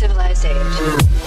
civilized age.